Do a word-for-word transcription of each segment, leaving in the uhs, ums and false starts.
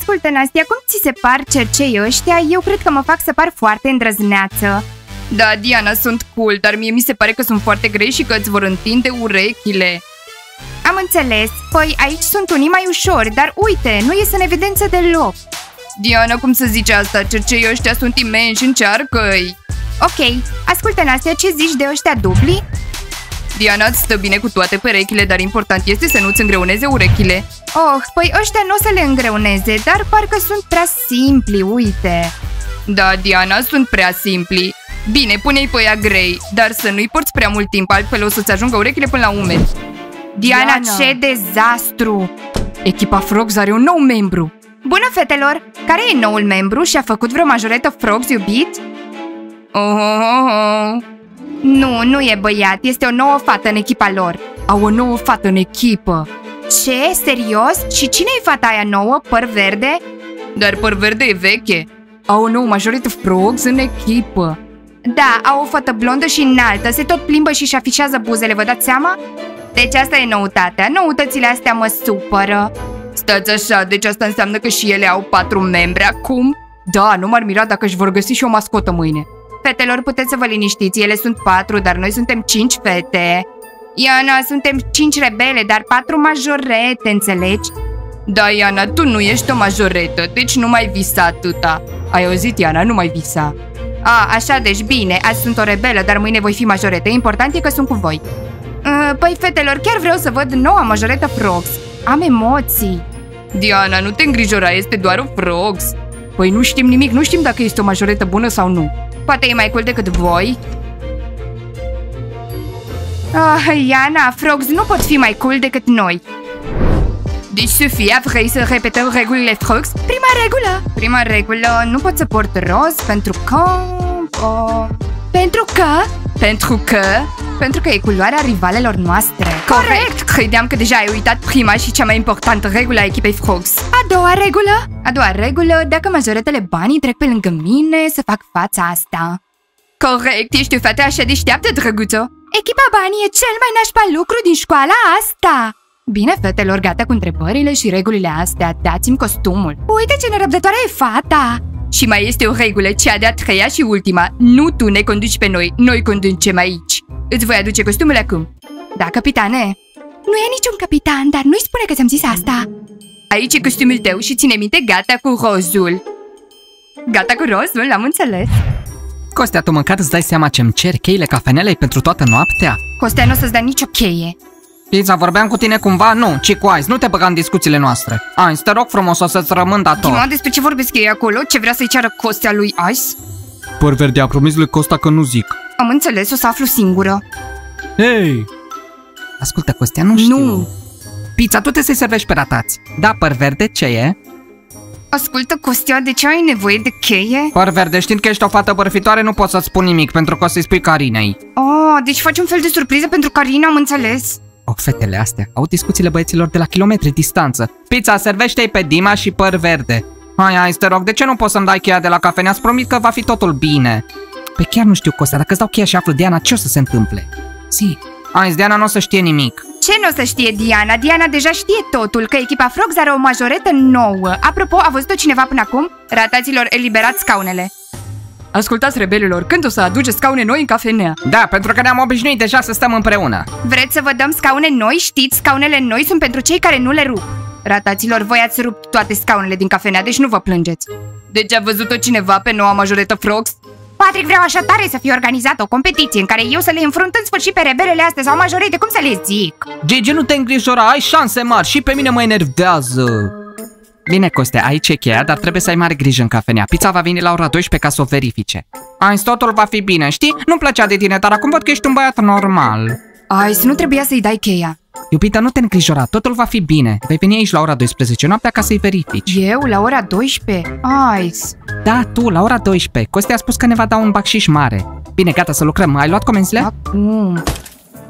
Ascultă, Nastia, cum ți se par cercei ăștia? Eu cred că mă fac să par foarte îndrăzneață. Da, Diana, sunt cool, dar mie mi se pare că sunt foarte grei și că îți vor întinde urechile. Am înțeles. Păi aici sunt unii mai ușori, dar uite, nu ies în evidență deloc. Diana, cum să zici asta? Cercei ăștia sunt imensi, încearcă-i. Ok, ascultă, Nastia, ce zici de ăștia dubli? Diana, îți stă bine cu toate perechile, dar important este să nu-ți îngreuneze urechile. Oh, păi ăștia nu o să le îngreuneze, dar parcă sunt prea simpli, uite. Da, Diana, sunt prea simpli. Bine, pune-i pe ea grei, dar să nu-i porți prea mult timp, altfel o să-ți ajungă urechile până la umeri. Diana, Diana, ce dezastru! Echipa Frogs are un nou membru. Bună, fetelor! Care e noul membru și a făcut vreo majoretă Frogs, iubit? Oh, oh, oh. Nu, nu e băiat, este o nouă fată în echipa lor. Au o nouă fată în echipă. Ce? Serios? Și cine e fata aia nouă, păr verde? Dar păr verde e veche. Au o nouă majoretă Frogs în echipă. Da, au o fată blondă și înaltă, se tot plimbă și își afișează buzele, vă dați seama? Deci asta e noutatea, noutățile astea mă supără. Stați așa, deci asta înseamnă că și ele au patru membri acum? Da, nu m-ar mira dacă își vor găsi și o mascotă mâine. Fetelor, puteți să vă liniștiți, ele sunt patru, dar noi suntem cinci fete. Iana, suntem cinci rebele, dar patru majorete, înțelegi? Da, Iana, tu nu ești o majoretă, deci nu mai visa atâta. Ai auzit, Iana, nu mai visa. A, așa, deci bine, azi sunt o rebelă, dar mâine voi fi majoretă, important e că sunt cu voi. Păi, fetelor, chiar vreau să văd noua majoretă Frogs. Am emoții. Diana, nu te îngrijora, este doar o Frogs. Păi nu știm nimic, nu știm dacă este o majoretă bună sau nu. Poate e mai cool decât voi. Ah, Iana, Frogs nu pot fi mai cool decât noi. Deci, Sofia, vrei să repetăm regulile Frogs? Prima regulă! Prima regulă, nu pot să port roz pentru că... Oh. Pentru că... Pentru că... Pentru că e culoarea rivalelor noastre. Corect! Corect. Credeam că deja ai uitat prima și cea mai importantă regulă a echipei Frogs. A doua regulă? A doua regulă, dacă majoretele banii trec pe lângă mine, să fac fața asta. Corect! Ești o fată așa deșteaptă, drăguță! Echipa banii e cel mai nașpa lucru din școala asta! Bine, fetelor, gata cu întrebările și regulile astea, dați-mi costumul. Uite ce nerăbdătoare e fata! Și mai este o regulă, cea de-a treia și ultima. Nu tu ne conduci pe noi, noi conducem aici. Îți voi aduce costumul acum. Da, capitane? Nu e niciun capitan, dar nu-i spune că ți-am zis asta. Aici e costumul tău și ține minte, gata cu rozul. Gata cu rozul, l-am înțeles. Costea, tu măcar îți dai seama ce-mi cer? Cheile cafenelei pentru toată noaptea? Costea, nu o să-ți dea nicio cheie. Pizza, vorbeam cu tine cumva? Nu, ci cu Ains, nu te băga în discuțiile noastre. Ains, te rog frumos, o să-ți rămân dator. Dima, despre ce vorbesc ei acolo? Ce vrea să-i ceară Costea lui Ains? Păr verde, a promis lui Costa că nu zic. Am înțeles, o să aflu singură. Hei! Ascultă, Costea, nu știu. Nu! Pizza, tu te să-i servești pe ratați. Da, păr verde, ce e? Ascultă, Costea, de ce ai nevoie de cheie? Păr verde, știind că ești o fată bărfitoare, nu pot să-ți spun nimic, pentru că o să-i spui Carinei. Oh, deci faci un fel de surpriză pentru Carina, am înțeles. O, fetele astea au discuțiile băieților de la kilometri distanță. Pizza, servește-i pe Dima și păr verde. Hai, hai, te rog, de ce nu poți să-mi dai cheia de la cafenea? Ați promit că va fi totul bine. Pe chiar nu știu, Costea, dacă îți dau cheia și află Diana, ce o să se întâmple? Si. Ains, Diana nu o să știe nimic. Ce nu o să știe Diana? Diana deja știe totul, că echipa Frogs are o majoretă nouă. Apropo, a văzut-o cineva până acum? Rataților, eliberați scaunele. Ascultați, rebelilor, când o să aduceți scaune noi în cafenea? Da, pentru că ne-am obișnuit deja să stăm împreună. Vreți să vă dăm scaune noi? Știți, scaunele noi sunt pentru cei care nu le rup. Rataților, voi ați rupt toate scaunele din cafenea, deci nu vă plângeți. Deci a văzut-o cineva pe noua majoretă Frogs? Patrick, vreau așa tare să fie organizată o competiție în care eu să le înfrunt în sfârșit pe rebelele astea sau majorete, cum să le zic? Gigi, nu te îngrijora, ai șanse mari și pe mine mă enervează. Bine, Costea, aici e cheia, dar trebuie să ai mare grijă în cafenea. Pizza va veni la ora douăsprezece ca să o verifice. Ains, totul va fi bine, știi? Nu-mi plăcea de tine, dar acum văd că ești un băiat normal. Ains, nu trebuia să-i dai cheia. Iubita, nu te îngrijora, totul va fi bine. Vei veni aici la ora douăsprezece noaptea ca să-i verifici. Eu? La ora douăsprezece? Ains. Da, tu, la ora douăsprezece. Costea a spus că ne va da un bacșiș mare. Bine, gata, să lucrăm. Ai luat comenzile? Acum...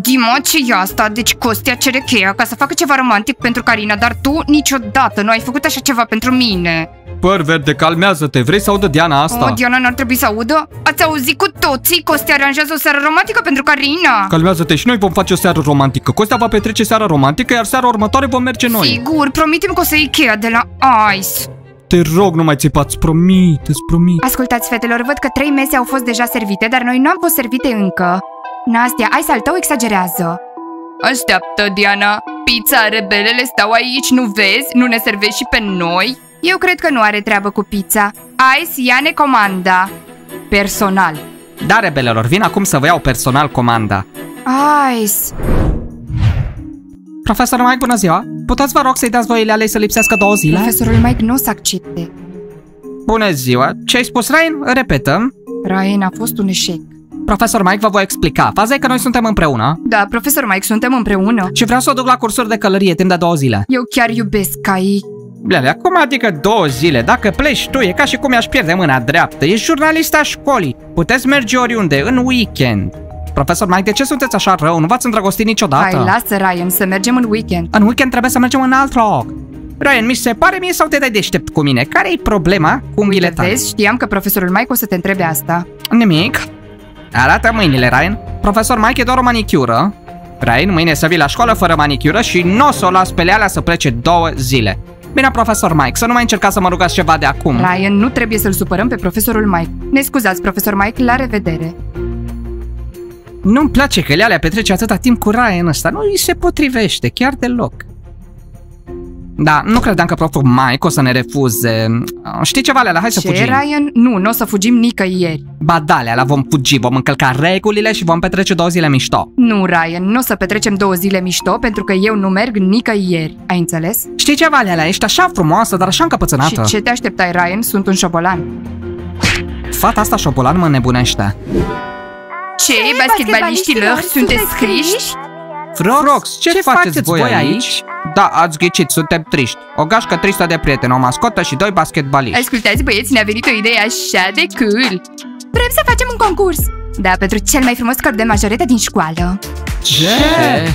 Dima, ce-i asta? Deci Costea cere cheia ca să facă ceva romantic pentru Carina, dar tu niciodată nu ai făcut așa ceva pentru mine. Păr verde, calmează-te, vrei să audă Diana asta? O, Diana n-ar trebui să audă? Ați auzit cu toții? Costea aranjează o seară romantică pentru Carina. Calmează-te, și noi vom face o seară romantică. Costea va petrece seara romantică, iar seara următoare vom merge noi. Sigur, promitem că o să iei cheia de la Ains. Te rog, nu mai țipați, promit, îți promit. Ascultați, fetelor, văd că trei mese au fost deja servite, dar noi nu am fost servite încă. Nastia, ai sal tău exagerează. Așteaptă, Diana. Pizza, rebelele stau aici, nu vezi? Nu ne servești și pe noi? Eu cred că nu are treabă cu pizza. Ice, ia-ne comanda. Personal. Da, rebelelor, vin acum să vă iau personal comanda. Ice. Profesor Mike, bună ziua! Puteți, vă rog, să-i dați voile alei să lipsească două zile? Profesorul Mike nu o să accepte. Bună ziua! Ce ai spus, Ryan? Repetăm. Ryan, a fost un eșec. Profesor Mike, vă voi explica. Faza e că noi suntem împreună. Da, profesor Mike, suntem împreună. Și vreau să o duc la cursuri de călărie timp de două zile. Eu chiar iubesc Kai. Lele, acum adică două zile? Dacă pleci tu, e ca și cum i-aș pierde mâna dreaptă. Ești jurnalista școlii. Puteți merge oriunde, în weekend. Profesor Mike, de ce sunteți așa rău? Nu v-ați îndrăgostit niciodată? Hai, lasă, Ryan, să mergem în weekend. În weekend trebuie să mergem în alt loc. Ryan, mi se pare mie sau te dai deștept cu mine? Care-i problema cu mâinile tale? Vezi, știam că profesorul Mike o să te întrebe asta. Nimic. Arată mâinile, Ryan. Profesor Mike, e doar o manicură. Ryan, mâine să vii la școală fără manicură și nu o să o las pe Leala să plece două zile. Bine, profesor Mike, să nu mai încercați să mă rugați ceva de acum. Ryan, nu trebuie să-l supărăm pe profesorul Mike. Ne scuzați, profesor Mike, la revedere. Nu-mi place că Leala petrece atâta timp cu Ryan ăsta. Nu îi se potrivește, chiar deloc. Da, nu credeam că proful Mike o să ne refuze. Știi ceva, Leala? Hai să fugim. Ce, Ryan? Nu, nu o să fugim nicăieri. Ba da, Leala, vom fugi, vom încălca regulile și vom petrece două zile mișto. Nu, Ryan, nu o să petrecem două zile mișto pentru că eu nu merg nicăieri. Ai înțeles? Știi ceva, Leala? Ești așa frumoasă, dar așa încăpățânată. Și ce te așteptai, Ryan? Sunt un șobolan. Fata asta șobolan mă nebunește. Ce, basketbaliștilor, sunteți scriși? Frogs, ce, ce faceți voi aici? aici? Da, ați ghicit, suntem triști. O gașcă tristă de prieteni, o mascotă și doi basketbaliști. Ascultați, băieți, ne-a venit o idee așa de cool. Vrem să facem un concurs. Da, pentru cel mai frumos corp de majorete din școală. Ce? ce?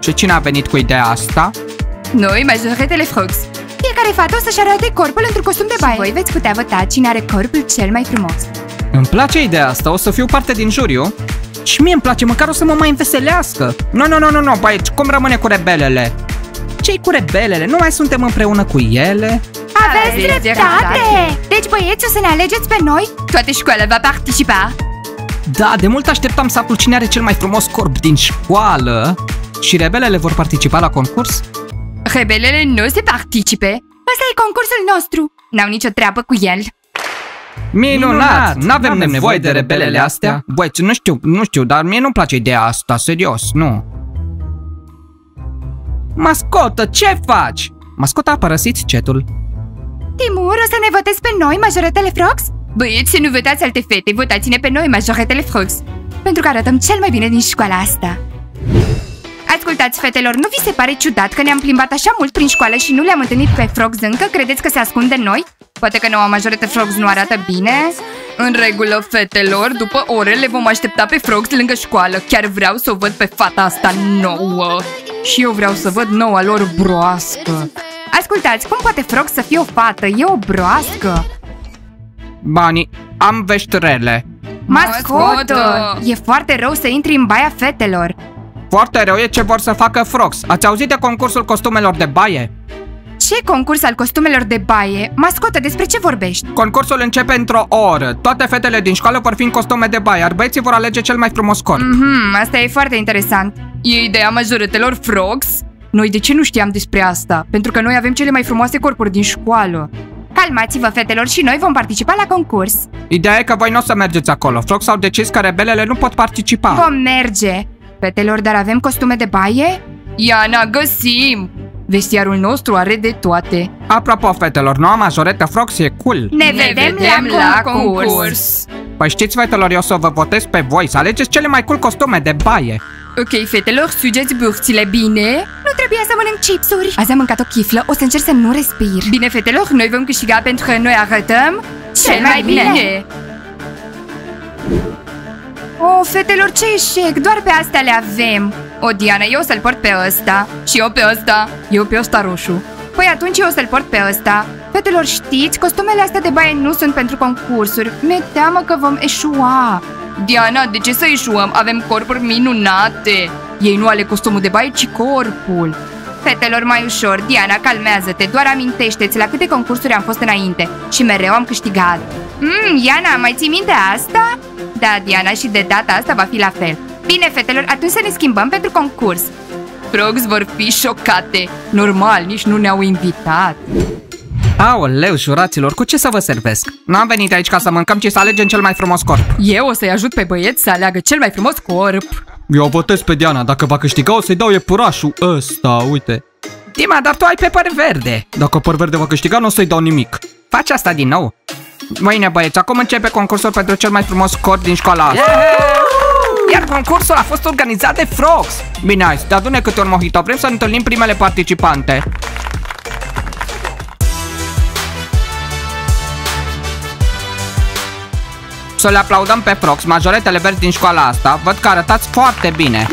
Și cine a venit cu ideea asta? Noi, majoretele Frogs. Fiecare fată o să-și arate corpul într-un costum de baie. Și voi veți putea vota cine are corpul cel mai frumos. Îmi place ideea asta, o să fiu parte din juriu. Și mie îmi place, măcar o să mă mai înveselească. Nu, nu, nu, nu, nu, băieți, cum rămâne cu rebelele? Ce-i cu rebelele? Nu mai suntem împreună cu ele? Aveți dreptate! Deci, băieți, o să ne alegeți pe noi? Toată școala va participa. Da, de mult așteptam să aflu cine are cel mai frumos corp din școală. Și rebelele vor participa la concurs? Rebelele nu se participe. Ăsta e concursul nostru. N-au nicio treabă cu el. Minunat! N-avem nevoie, nevoie de rebelele astea. Băi, nu știu, nu știu, dar mie nu-mi place ideea asta, serios, nu. Mascotă, ce faci? Mascota, a părăsit cetul. Timur, o să ne votezi pe noi, majoretele Frogs? Băieți, să nu votați alte fete, votați-ne pe noi, majoretele Frogs. Pentru că arătăm cel mai bine din școala asta. Ascultați, fetelor, nu vi se pare ciudat că ne-am plimbat așa mult prin școală și nu le-am întâlnit pe Frogs încă? Credeți că se ascunde noi? Poate că noua majorită Frogs nu arată bine? În regulă, fetelor, după orele vom aștepta pe Frogs lângă școală. Chiar vreau să o văd pe fata asta nouă. Și eu vreau să văd noua lor broască. Ascultați, cum poate Frogs să fie o fată? E o broască. Bani, am vești rele. Mascotă! E foarte rău să intri în baia fetelor. Foarte rău e ce vor să facă Frogs. Ați auzit de concursul costumelor de baie? Ce concurs al costumelor de baie? Mascotă, despre ce vorbești? Concursul începe într-o oră. Toate fetele din școală vor fi în costume de baie, iar băieții vor alege cel mai frumos corp. Mm-hmm, asta e foarte interesant. E ideea majoretelor Frogs? Noi de ce nu știam despre asta? Pentru că noi avem cele mai frumoase corpuri din școală. Calmați-vă, fetelor, și noi vom participa la concurs. Ideea e că voi nu o să mergeți acolo. Frogs au decis că rebelele nu pot participa. Vom merge. Fetelor, dar avem costume de baie? Iana, găsim! Vestiarul nostru are de toate. Apropo, fetelor, noua majoretă Frogs e cool. Ne, ne vedem, vedem la, la concurs. concurs! Păi știți, fetelor, eu să vă votez pe voi, să alegeți cele mai cool costume de baie. Ok, fetelor, sugeți burțile bine. Nu trebuia să mănânc chipsuri. Azi am mâncat o chiflă, o să încerc să nu respir. Bine, fetelor, noi vom câștiga pentru că noi arătăm cel, cel mai bine! bine. Oh, fetelor, ce eșec! Doar pe astea le avem! O, Diana, eu o să-l port pe ăsta. Și eu pe ăsta. Eu pe ăsta roșu. Păi atunci eu o să-l port pe ăsta. Fetelor, știți, costumele astea de baie nu sunt pentru concursuri. Mi-e teamă că vom eșua. Diana, de ce să eșuăm? Avem corpuri minunate. Ei nu ale costumul de baie, ci corpul. fetelor mai ușor. Diana, calmează-te, doar amintește-ți la câte concursuri am fost înainte și mereu am câștigat. Mmm, Diana, mai ții minte asta? Da, Diana, și de data asta va fi la fel. Bine, fetelor, atunci să ne schimbăm pentru concurs. Frogs vor fi șocate. Normal, nici nu ne-au invitat. Aoleu, juraților, cu ce să vă servesc? N-am venit aici ca să mâncăm, ci să alegem cel mai frumos corp. Eu o să-i ajut pe băieți să aleagă cel mai frumos corp. Eu o votez pe Diana, dacă va câștiga o să-i dau iepurașul ăsta, uite. Dima, dar tu ai pe păr verde. Dacă păr verde va câștiga, nu o să-i dau nimic. Faci asta din nou? Mâine, băieți, acum începe concursul pentru cel mai frumos corp din școala asta. Yeah! Iar concursul a fost organizat de Frogs. Bine, hai, dar adune câte un mojito, vrem să întâlnim primele participante. Să le aplaudăm pe Frogs, majoretele verzi din școala asta. Văd că arătați foarte bine.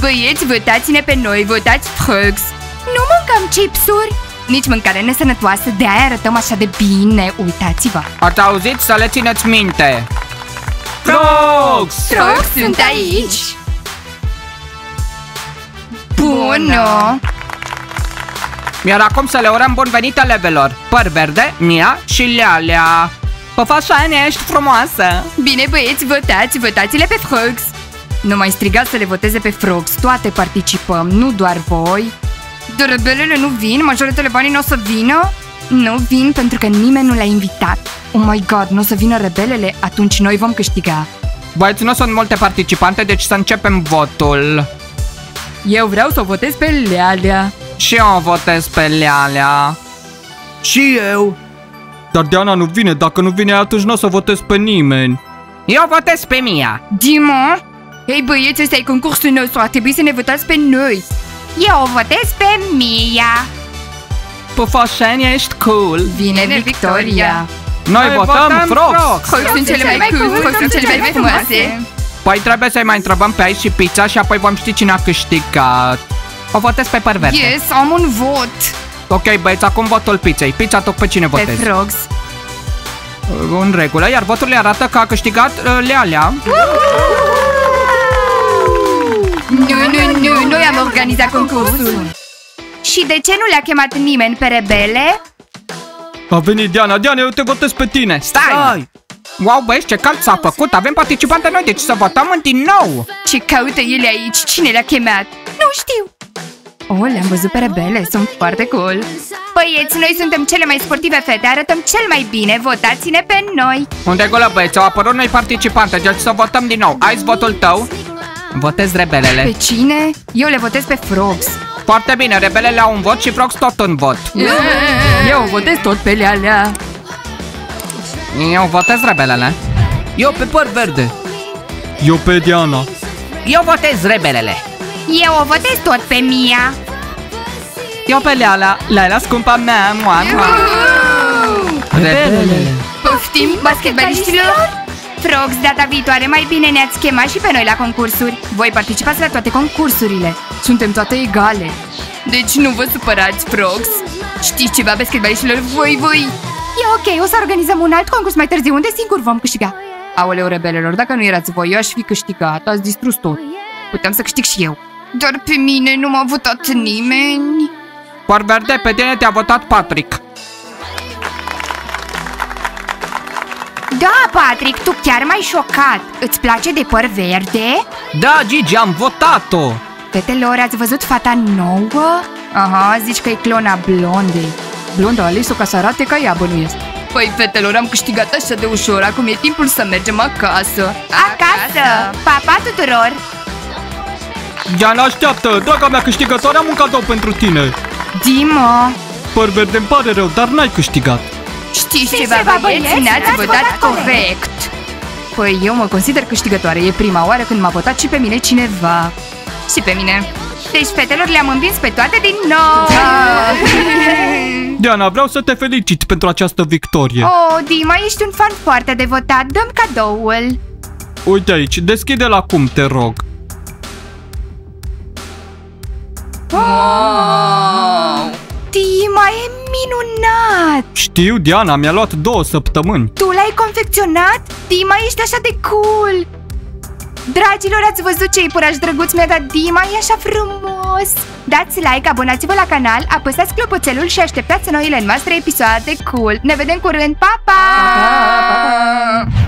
Băieți, votați-ne pe noi, votați Frogs. Nu mâncăm chipsuri, nici mâncare nesănătoasă, de aia arătăm așa de bine, uitați-vă. Ați auzit? Să le țineți minte. Frogs! Frogs sunt aici! Bună! Iar acum să le urăm bun venit elevelor Păr Verde, Mia și Lealea. Păfașoane, ești frumoasă! Bine, băieți, votați, votați-le pe Frogs! Nu mai strigați să le voteze pe Frogs, toate participăm, nu doar voi. Dar rebelele nu vin, majoretele banii nu o să vină? Nu vin pentru că nimeni nu l-a invitat. Oh my god, nu o să vină rebelele? Atunci noi vom câștiga. Băieți, nu sunt multe participante, deci să începem votul. Eu vreau să o votez pe Lealea. Și eu o votez pe Lealea. Și eu. Dar Diana nu vine, dacă nu vine atunci nu o să votez pe nimeni. Eu votez pe Mia. Dima? Ei băieți, ăsta e concursul nostru, ar trebui să ne votați pe noi. Eu o votez pe Mia. Păfașenia, ești cool. Vine, vine Victoria, Victoria. Noi, Noi votăm Frogs! Frogs sunt cele mai cool, Frogs sunt cele mai frumoase! Păi trebuie să-i mai întrebăm pe aici și pizza și apoi vom ști cine a câștigat. O votez pe Păr Verde. Yes, am un vot! Ok, băieți, acum votul pizzei. Pizza, tot pe cine votez? Pe Frogs. În regulă, iar voturile arată că a câștigat uh, Lealea. Nu, nu, nu, noi am organizat concursul! Și de ce nu le-a chemat nimeni pe rebele? A venit Diana, Diana, eu te votez pe tine. Stai! Stai. Wow, băieți, ce cald s-a făcut, avem participante noi, deci să votăm în din nou. Ce caută ele aici? Cine le-a chemat? Nu știu. O, oh, le-am văzut pe rebele, sunt foarte cool. Băieți, noi suntem cele mai sportive fete, arătăm cel mai bine, votați-ne pe noi. Unde golă, băieți, au apărut noi participante, deci să votăm din nou. Ai votul tău? Votez rebelele. Pe cine? Eu le votez pe Frogs. Foarte bine, rebelele au un vot și Frogs tot un vot. Yeah. Eu votez tot pe Lealea. Eu votez rebelele. Eu pe Păr Verde. Eu pe Diana. Eu votez rebelele. Eu o votez tot pe Mia. Eu pe Lealea. Lealea scumpa mea. Mua, mua. Rebelele. Poftim, basketbaliștilor? Frogs, data viitoare mai bine ne-ați chemat și pe noi la concursuri. Voi participați la toate concursurile. Suntem toate egale. Deci nu vă supărați, Frogs. Știți ceva, basketbaliștilor? Voi, voi! E ok, o să organizăm un alt concurs mai târziu unde singur vom câștiga. Aoleu, rebelelor, dacă nu erați voi, eu aș fi câștigat. Ați distrus tot. Puteam să câștig și eu. Doar pe mine nu m-a votat nimeni. Păr Verde, pe tine te-a votat Patrick. Da, Patrick, tu chiar m-ai șocat. Îți place de Păr Verde? Da, Gigi, am votat-o. Fetelor, ați văzut fata nouă? Aha, zici că e clona blondei. Blonda a ales-o ca să arate ca ea, bănuiesc. Păi, fetelor, am câștigat așa de ușor. Acum e timpul să mergem acasă. Acasă! Pa, pa tuturor! Diana, așteaptă! Draga mea câștigătoare, am un cadou pentru tine. Dima! Păr Verde, îmi pare rău, dar n-ai câștigat. Știți ceva, ceva băieți? Ne-ați votat corect. Păi eu mă consider câștigătoare. E prima oară când m-a votat și pe mine cineva. Și pe mine. Deci, fetelor, le-am învins pe toate din nou. Da. Diana, vreau să te felicit pentru această victorie. Oh, Dima, ești un fan foarte devotat. Dăm cadoul. Uite aici, deschide-l acum, te rog. Wow. Dima, e minunat! Știu, Diana, mi-a luat două săptămâni. Tu l-ai confecționat? Dima, ești așa de cool! Dragilor, ați văzut ce iepuraș drăguț mi-a dat Dima? E așa frumos! Dați like, abonați-vă la canal, apăsați clopoțelul și așteptați noile noastre episoade cool! Ne vedem curând! Pa, pa! Pa, pa, pa, pa.